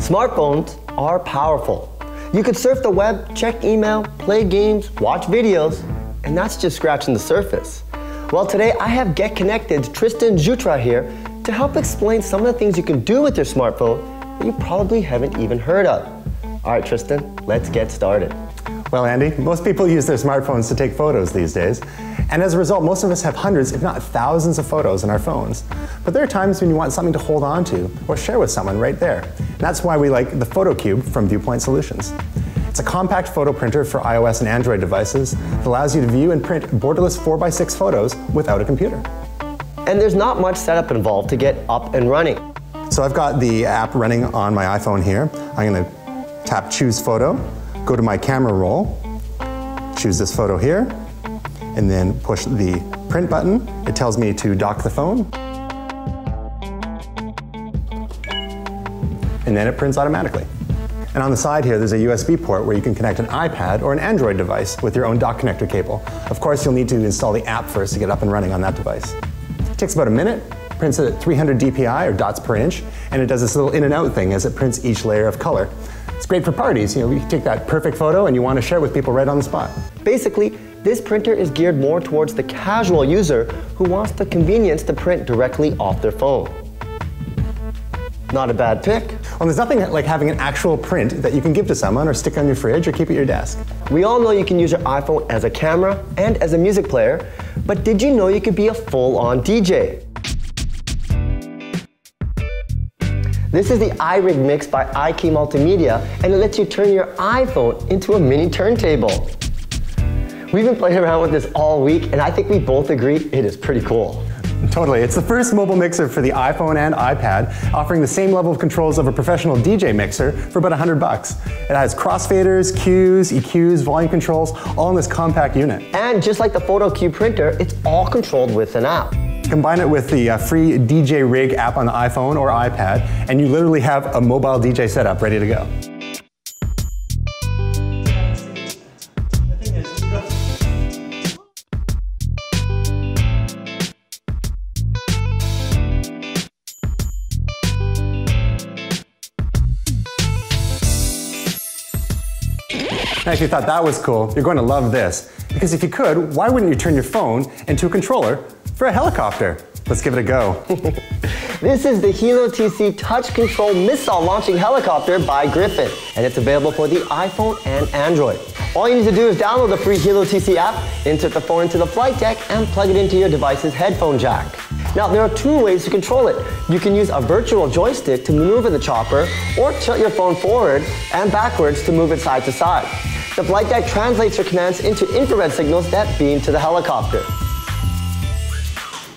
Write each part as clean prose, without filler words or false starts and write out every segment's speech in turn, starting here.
Smartphones are powerful. You could surf the web, check email, play games, watch videos, and that's just scratching the surface. Well, today I have Get Connected's Tristan Jutras here to help explain some of the things you can do with your smartphone that you probably haven't even heard of. All right, Tristan, let's get started. Well, Andy, most people use their smartphones to take photos these days. And as a result, most of us have hundreds, if not thousands, of photos in our phones. But there are times when you want something to hold on to or share with someone right there. And that's why we like the Photo Cube from Viewpoint Solutions. It's a compact photo printer for iOS and Android devices that allows you to view and print borderless 4x6 photos without a computer. And there's not much setup involved to get up and running. So I've got the app running on my iPhone here. I'm going to tap Choose Photo. Go to my camera roll, choose this photo here, and then push the print button. It tells me to dock the phone. And then it prints automatically. And on the side here, there's a USB port where you can connect an iPad or an Android device with your own dock connector cable. Of course, you'll need to install the app first to get up and running on that device. It takes about a minute, prints it at 300 DPI, or dots per inch, and it does this little in and out thing as it prints each layer of color. It's great for parties. You know, you take that perfect photo and you want to share it with people right on the spot. Basically, this printer is geared more towards the casual user who wants the convenience to print directly off their phone. Not a bad pick. Well, there's nothing like having an actual print that you can give to someone or stick on your fridge or keep at your desk. We all know you can use your iPhone as a camera and as a music player, but did you know you could be a full-on DJ? This is the iRig Mix by iK Multimedia, and it lets you turn your iPhone into a mini turntable. We've been playing around with this all week, and I think we both agree it is pretty cool. Totally. It's the first mobile mixer for the iPhone and iPad, offering the same level of controls of a professional DJ mixer for about $100. It has crossfaders, cues, EQs, volume controls, all in this compact unit. And just like the Photo Cube printer, it's all controlled with an app. Combine it with the free DJ Rig app on the iPhone or iPad, and you literally have a mobile DJ setup ready to go. Now, if you thought that was cool, you're going to love this. Because if you could, why wouldn't you turn your phone into a controller for a helicopter? Let's give it a go. This is the Helo TC Touch Control Missile Launching Helicopter by Griffin, and it's available for the iPhone and Android. All you need to do is download the free Helo TC app, insert the phone into the flight deck, and plug it into your device's headphone jack. Now, there are two ways to control it. You can use a virtual joystick to maneuver the chopper, or tilt your phone forward and backwards to move it side to side. The flight deck translates your commands into infrared signals that beam to the helicopter.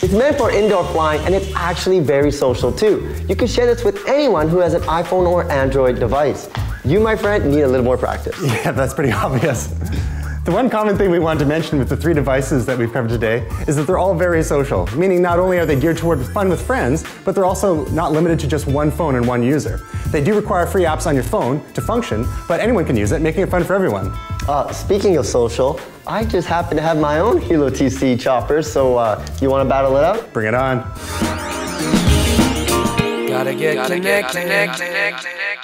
It's meant for indoor flying, and it's actually very social too. You can share this with anyone who has an iPhone or Android device. You, my friend, need a little more practice. Yeah, that's pretty obvious. The one common thing we wanted to mention with the three devices that we've covered today is that they're all very social, meaning not only are they geared toward fun with friends, but they're also not limited to just one phone and one user. They do require free apps on your phone to function, but anyone can use it, making it fun for everyone. Speaking of social, I just happen to have my own Helo TC chopper, so you want to battle it out? Bring it on. Gotta get connected.